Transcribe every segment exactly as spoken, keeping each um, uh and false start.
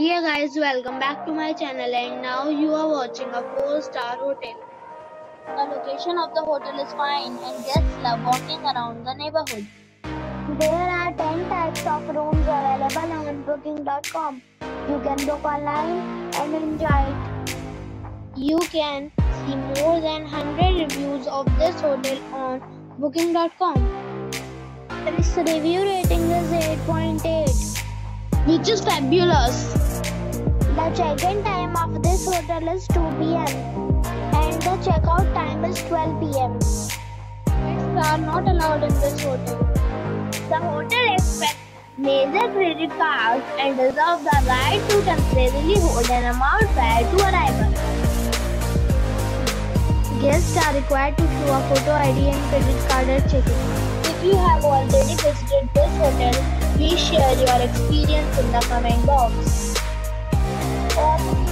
Dear guys, welcome back to my channel, and now you are watching a four star hotel. The location of the hotel is fine and guests love walking around the neighborhood. There are ten types of rooms available on booking dot com. You can book online and enjoy it. You can see more than one hundred reviews of this hotel on booking dot com. Its review rating is eight point eight, which is fabulous. The check-in time of this hotel is two p m and the checkout time is twelve p m Pets are not allowed in this hotel. The hotel accepts major credit cards and reserves the right to temporarily hold an amount prior to arrival. Guests are required to show a photo I D and credit card at check-in. If you have already visited this hotel, please share your experience in the comment box.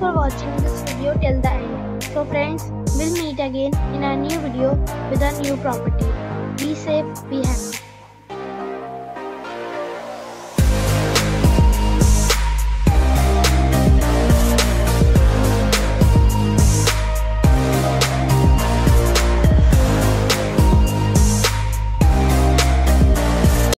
For watching this video till the end. So friends, we'll meet again in a new video with a new property. Be safe, be happy.